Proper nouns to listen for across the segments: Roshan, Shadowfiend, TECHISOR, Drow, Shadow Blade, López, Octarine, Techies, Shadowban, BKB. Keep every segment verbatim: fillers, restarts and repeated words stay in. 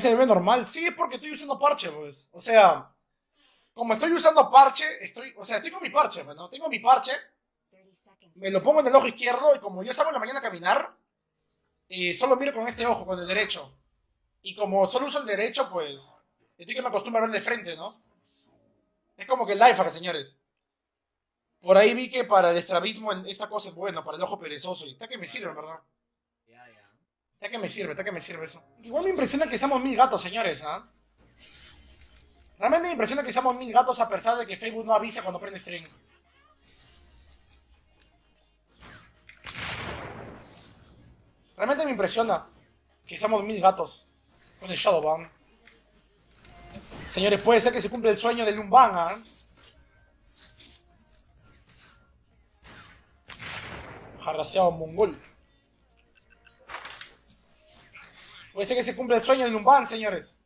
se ve normal. Sí, es porque estoy usando parche, pues. O sea, como estoy usando parche, estoy, o sea, estoy con mi parche, pues, ¿no? Tengo mi parche, me lo pongo en el ojo izquierdo y como yo salgo en la mañana a caminar, eh, solo miro con este ojo, con el derecho. Y como solo uso el derecho, pues, estoy que me acostumbro a ver de frente, ¿no? Es como que el life hack, señores. Por ahí vi que para el estrabismo esta cosa es buena, para el ojo perezoso. Y está que me sirve, ¿verdad? Está que me sirve, está que me sirve eso. Igual me impresiona que seamos mil gatos, señores, ¿ah? ¿eh? Realmente me impresiona que seamos mil gatos a pesar de que Facebook no avisa cuando prende stream. Realmente me impresiona que seamos mil gatos con el Shadowban. Señores, puede ser que se cumpla el sueño del Lumban, ¿ah? ¿eh? Jarraseado mongol. Puede ser que se cumpla el sueño del Lumban, señores.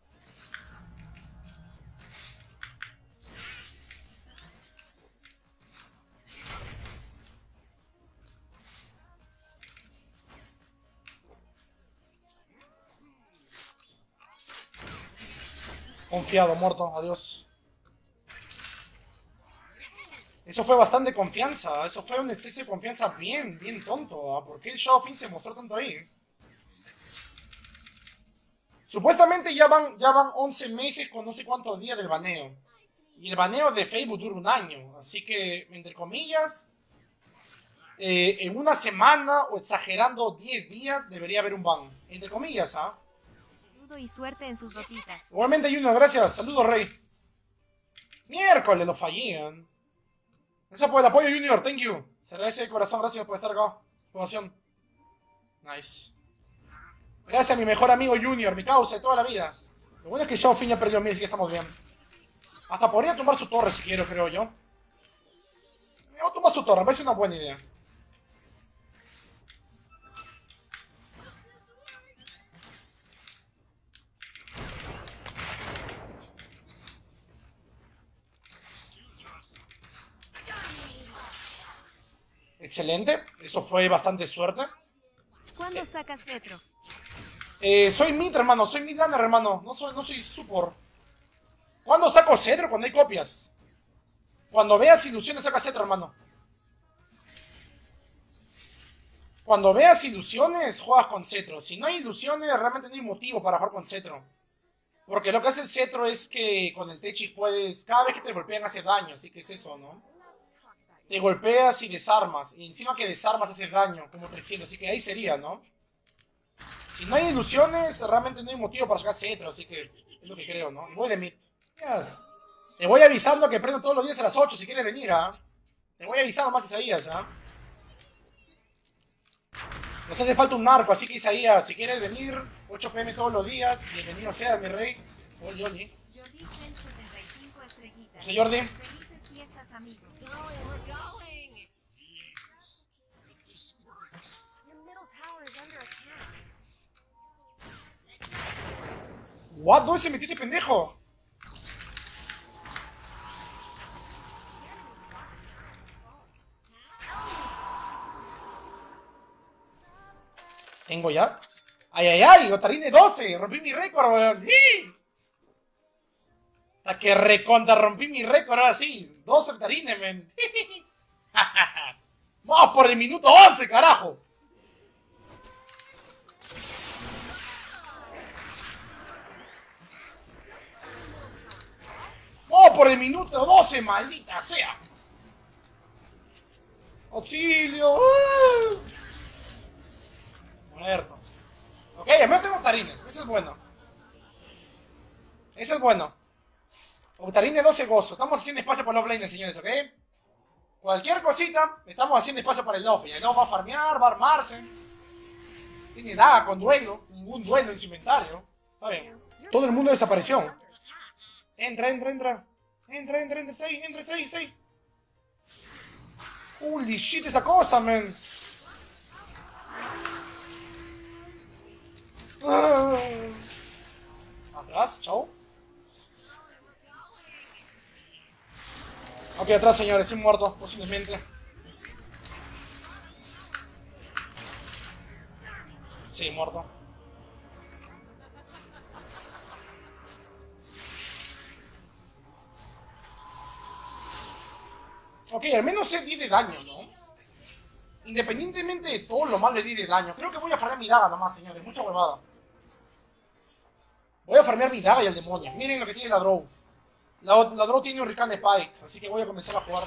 Confiado, muerto, adiós. Eso fue bastante confianza, eso fue un exceso de confianza bien, bien tonto, ¿verdad? ¿Por qué el Shadowfiend se mostró tanto ahí? Supuestamente ya van, ya van once meses con no sé cuántos días del baneo. Y el baneo de Facebook dura un año, así que, entre comillas, eh, en una semana o exagerando diez días debería haber un ban, entre comillas, ¿ah? Y suerte en sus rotitas. Igualmente hay uno, gracias. Saludos, Rey. Miércoles, lo fallían. Gracias por el apoyo, Junior. Thank you. Se agradece de corazón. Gracias por estar acá. Población. Nice. Gracias a mi mejor amigo Junior, mi causa de toda la vida. Lo bueno es que Shadowfiend ya perdió mil, así que estamos bien. Hasta podría tomar su torre si quiero, creo yo. Me voy a tomar su torre, me parece una buena idea. Excelente, eso fue bastante suerte. ¿Cuándo sacas retro? Eh, soy mid, hermano, soy mid gunner, hermano. No soy, no soy support. ¿Cuándo saco cetro? Cuando hay copias. Cuando veas ilusiones, saca cetro, hermano. Cuando veas ilusiones, juegas con cetro. Si no hay ilusiones, realmente no hay motivo para jugar con cetro. Porque lo que hace el cetro es que con el Techis puedes... Cada vez que te golpean hace daño, así que es eso, ¿no? Te golpeas y desarmas. Y encima que desarmas haces daño, como trescientos. Así que ahí sería, ¿no? Si no hay ilusiones, realmente no hay motivo para sacar cetro. Así que es lo que creo, ¿no? Y voy de mid. Yes. Te voy avisando que prendo todos los días a las ocho si quieres venir, ¿ah? ¿eh? Te voy avisando más, Isaías, ¿ah? ¿eh? Nos hace falta un narco, así que Isaías, si quieres venir, ocho p m todos los días. Bienvenido seas, mi rey. Hola, Jordi. José Jordi. What? ¿Dónde se metió este pendejo? Tengo ya. ¡Ay, ay, ay! Octarine doce. Rompí mi récord, weón. ¡Sí! Hasta que recontra rompí mi récord ahora sí. doce Octarine, men. Vamos por el minuto once, carajo. ¡Oh, por el minuto doce, maldita sea! ¡Auxilio! ¡Uh! Muerto. Ok, al menos tengo Octarine. Ese es bueno. Ese es bueno. Octarine doce gozo. Estamos haciendo espacio para los blinders, señores, ¿ok? Cualquier cosita, estamos haciendo espacio para el off. Y el off va a farmear, va a armarse. Tiene nada con duelo. Ningún duelo en su inventario. Está bien. Todo el mundo desapareció. Entra, entra, entra. Entra, entra, entra, seis, entra, seis, seis. Holy shit, esa cosa, man. Ah. Atrás, chao. Ok, atrás, señores, he muerto, posiblemente. Sí, muerto. Ok, al menos sé diez de daño, ¿no? Independientemente de todo lo malo, le di de daño. Creo que voy a farmear mi daga nomás, señores. Mucha huevada. Voy a farmear mi daga y al demonio. Miren lo que tiene la Drow. La, la Drow tiene un Hurricane Spike, así que voy a comenzar a jugar.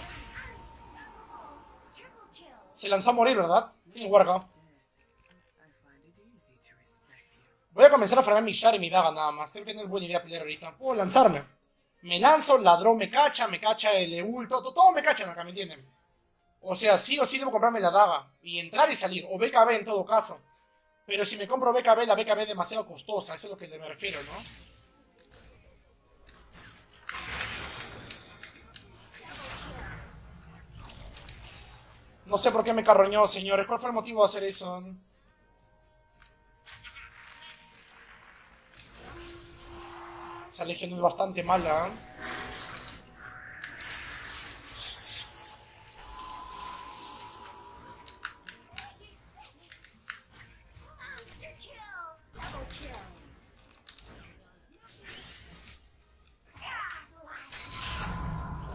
Se lanzó a morir, ¿verdad? Tiene huarga. Voy a comenzar a farmear mi Shard y mi daga nada más. Creo que no es buena idea pelear ahorita. Puedo lanzarme. Me lanzo, la Drow me cacha, me cacha el ult, todo, todo me cachan acá, ¿me entienden? O sea, sí o sí debo comprarme la daga y entrar y salir, o B K B en todo caso. Pero si me compro B K B, la B K B es demasiado costosa, eso es a lo que me refiero, ¿no? No sé por qué me carroñó, señores. ¿Cuál fue el motivo de hacer eso? Esa legión es bastante mala, ¿eh?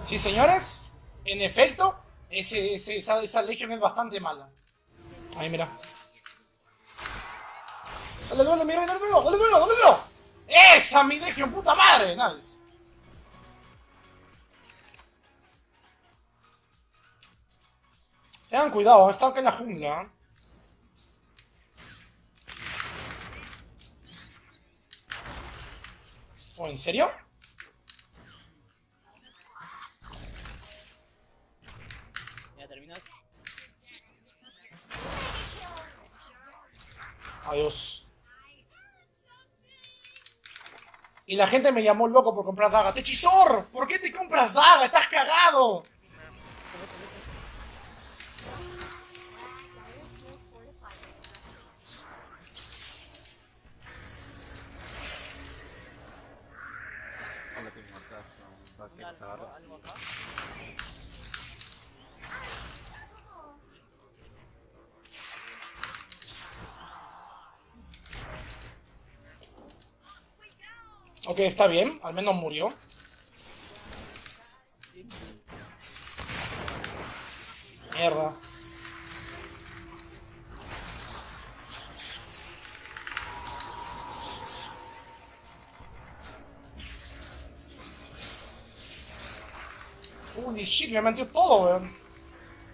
Sí, señores, en efecto, ese, ese, esa, esa legión es bastante mala. Ahí, mira. Dale duelo, mira, dale duelo, dale duelo, dale duelo. Esa, mi legión, puta madre. Nice. Tengan cuidado, están acá en la jungla. ¿O en serio? Adiós. Y la gente me llamó loco por comprar daga. ¡Techizor! ¿Por qué te compras daga? ¡Estás cagado! Ok, está bien, al menos murió. Mierda. Holy shit, me metió todo, weón.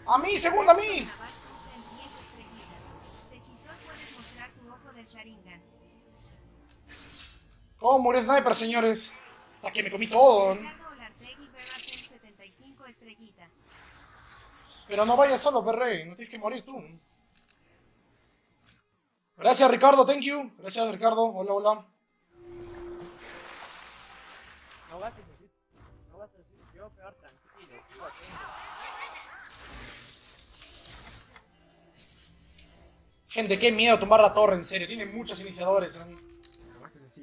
A mí, segunda, a mí. ¿Cómo murió Sniper, señores? Hasta que me comí todo, ¿no? Pero no vayas solo, Perrey. No tienes que morir tú. Gracias, Ricardo. Thank you. Gracias, Ricardo. Hola, hola. No gastes así. No gastes así. Yo voy a pegar tranquilo. Gente, qué miedo tumbar la torre, en serio. Tienen muchos iniciadores, ¿eh?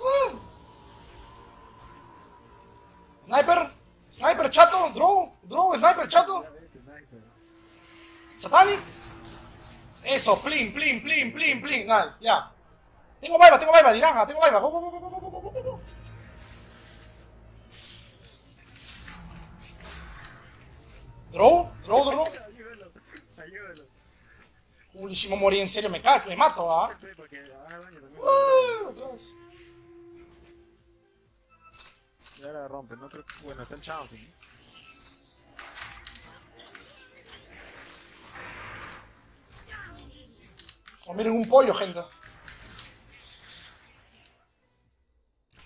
Uh. Sniper, sniper chato, Drow. Drow, sniper, chato. Satanic. Eso, plin, plin, plin, plin, plin. Nice, ya. Tengo vaiva, tengo vaiva, diranja, tengo vaiva. Drow, Drow, Drow. Ayúdalo, ayúdalo. Uy, si me morí en serio, me cago, me mato, ¿ah? Y ahora la rompen, no creo que. Bueno, están chancing. O miren un pollo, gente. O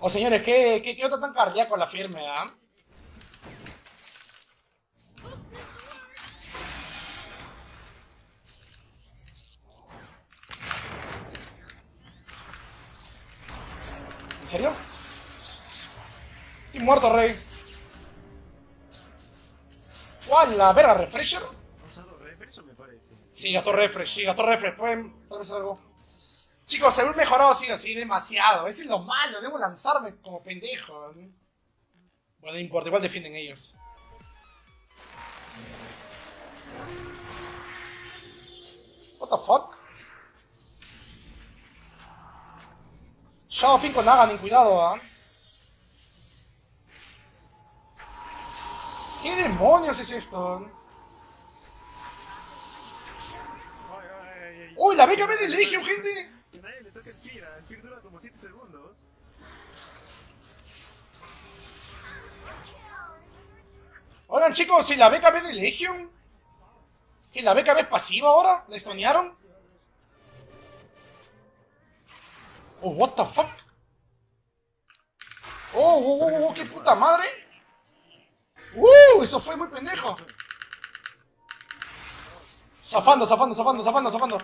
oh, señores, ¿qué, qué, qué otra tan cardíaco la firme, ¿ah? ¿eh? ¿En serio? Estoy muerto, rey. ¿Cuál la verga, refresher? Sí, gastó refresh, sí, gastó refresh, pueden atravesar algo. Chicos, según mejorado sí o sí, demasiado. Eso es lo malo, debo lanzarme como pendejo. Bueno, no importa, igual defienden ellos. What the fuck? Shadowfiend con Hagan, cuidado, ¿ah? ¿eh? ¿Qué demonios es esto? ¡Uy, la B K B del Legion, gente! Nadie le toca el Kira, el Kira dura como siete segundos. Oigan, chicos, ¿y la B K B del Legion? ¿Que la B K B es pasiva ahora? ¿La estonearon? Oh, what the fuck? Oh, oh, oh, oh, qué puta madre. Uh, eso fue muy pendejo. Zafando, zafando, zafando, zafando, zafando.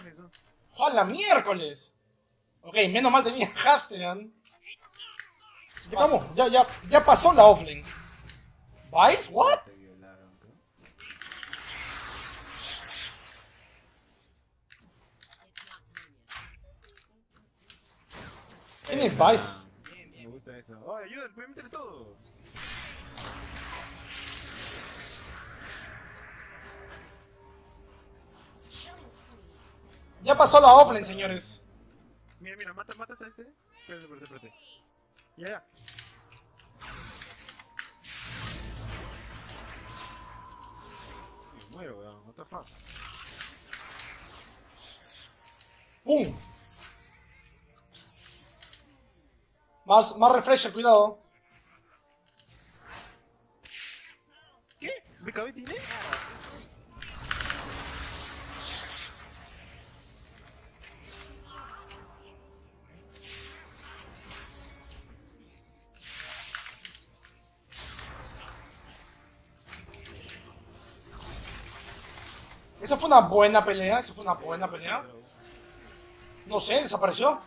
¡Jala miércoles! Ok, menos mal tenía Hastean. Vamos, ya, ya, ya pasó la offlane. ¿Vice? ¿What? ¿Quién es Vice? Me gusta eso. ¡Oh, ayuda! ¡Voy a meter todo! Ya pasó la offlane, señores. Mira, mira, mata, mata a este. Espérate, espérate, espérate. Ya, ya. Me muero, weón. What the fuck. ¡Pum! Más, más refresher, cuidado. ¿Qué? ¿Me cabe dinero? Esa fue una buena pelea, esa fue una buena pelea. No sé, desapareció.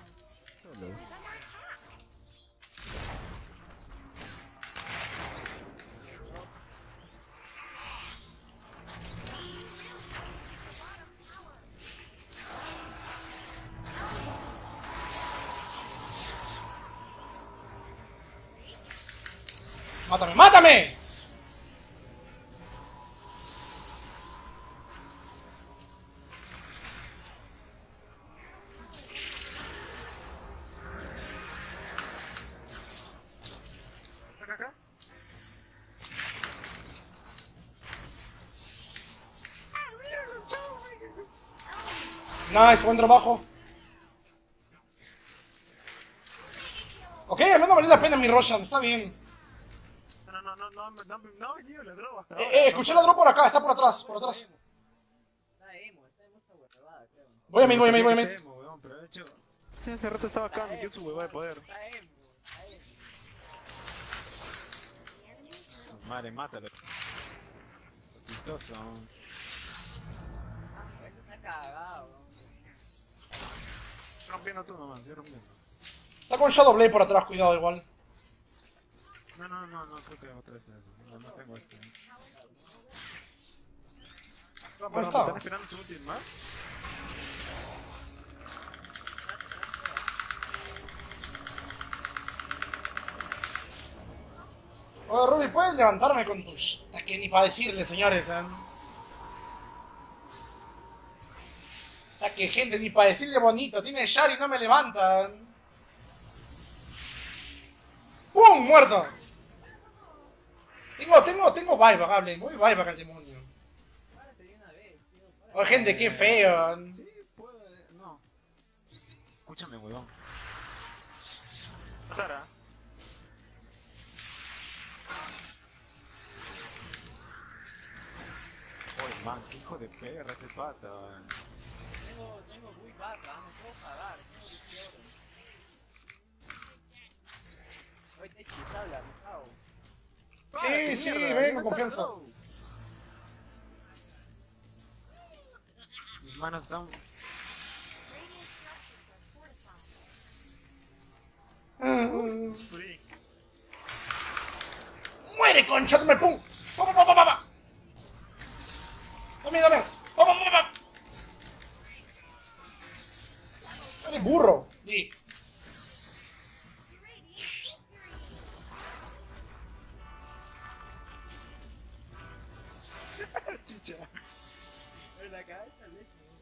¡Mátame, mátame! Nice, buen trabajo. Ok, al menos valió la pena mi Roshan, está bien. No, no, no, no, no, no, no, yo le drogo hasta ahora. Eh, eh, escuché la droga por acá, está por atrás, por atrás. Está emo, está emo esta huevada, creo. Voy a mí, voy a mí, voy a mí. Está emo, weón, pero de hecho, sí, hace rato estaba acá, metió su huevada de poder. Está emo, está emo. Madre, mátalo. Chistoso. Ah, eso está cagado. Estoy rompiendo tú nomás, estoy rompiendo. Está con Shadow Blade por atrás, cuidado igual. No, no, no, no creo que otra vez eso. No, no tengo este. No, ¿dónde está? ¿Están esperando su último más? Oye, Ruby, ¿puedes levantarme con tus...? Es que ni para decirle, señores, ¿eh? La que gente, ni para decirle bonito, tiene Shari y no me levantan. ¡Pum! ¡Muerto! Tengo, tengo, tengo buyback, hablen. Muy buyback al demonio. Oh, gente, qué feo. Sí, puedo... no. Escúchame, huevón. Sara. Oye, man, qué hijo de perra ese pata, man. Tengo, tengo muy barra, no puedo pagar, tengo dieciocho. Hoy Techies habla, me cago. Sí, sí, ven con confianza. Mis manos están... ¡Muere, concha! ¡Dame el pum! ¡Pum, pum, pum, pum! ¡Dame, dame! ¡Pum, pum, pum, pum! Burro. la cabeza, ¿ves?